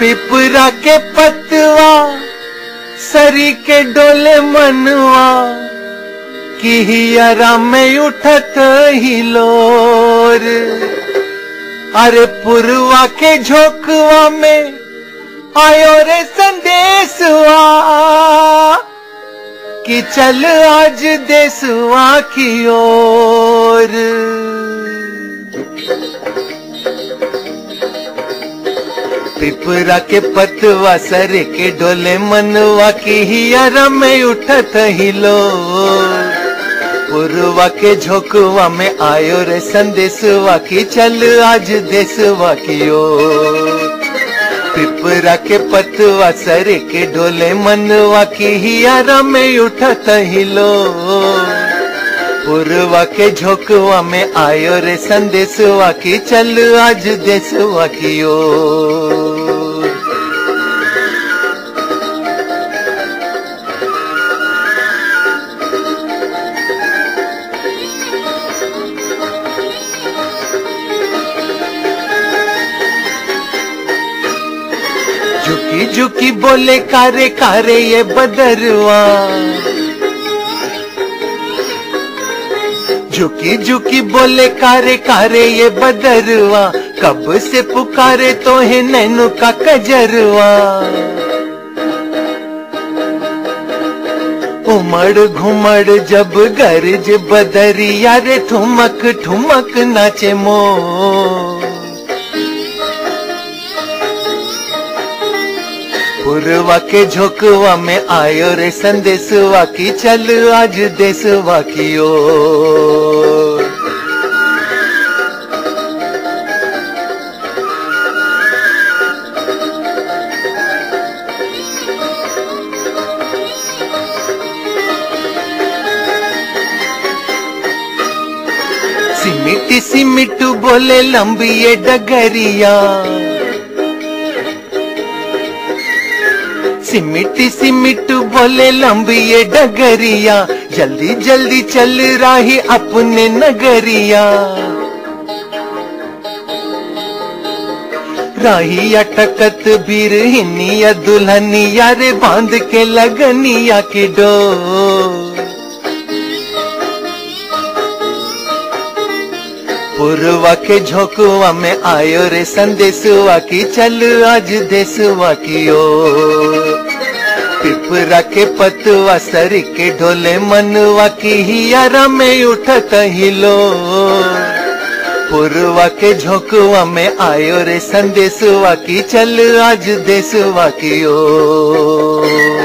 पिपरा के पतवा सरी के डोले मनवा किहियरा में उठत हिलोर। अरे पुरवा के झोंकवा में आयो रे संदेशवा कि चल आज देशवा की ओर। पिपरा के पतवा सरे के डोले मनवा की हियरा में उठत हिलोर। पुरवा के झोंकवा में आयो रे संदेशवा की चल आज देशवा की ओर। पिपरा के पतवा सरे के डोले मनवा की हियरा में उठत हिलोर। पुरवा के झोंकवा में आयो रे संदेशवा की चल आज देशवा की ओर। झुकी बोले कारे कारे ये बदरवा, झुकी झुकी बोले कारे कारे ये बदरवा, कब से पुकारे तो है नैनू का कजरवा। उमड़ घुमड़ जब गर्ज बदरिया रे ठुमक ठुमक नाचे मोर। पुरवा के झोंकवा में आयो रे संदेशवा की चल आज देशवा की ओर। सिमिटी सिमिटू बोले लंबी ये डगरिया, सिमिटी सिमिटू बोले लंबी ये डगरिया, जल्दी जल्दी चल राही अपने नगरिया। राही अटकत बिरहिनिया दुल्हनिया रे बांध के लगनिया की डोर। पुरवा के झोंकवा में आयो रे संदेशवा की चल आज देशवा की ओर। पिपरा के पतवा सरी के डोले मनवा की हियरा में उठत हिलोर। पुरवा के झोंकवा में आयो रे संदेशवा की चल आज देशवा की ओर।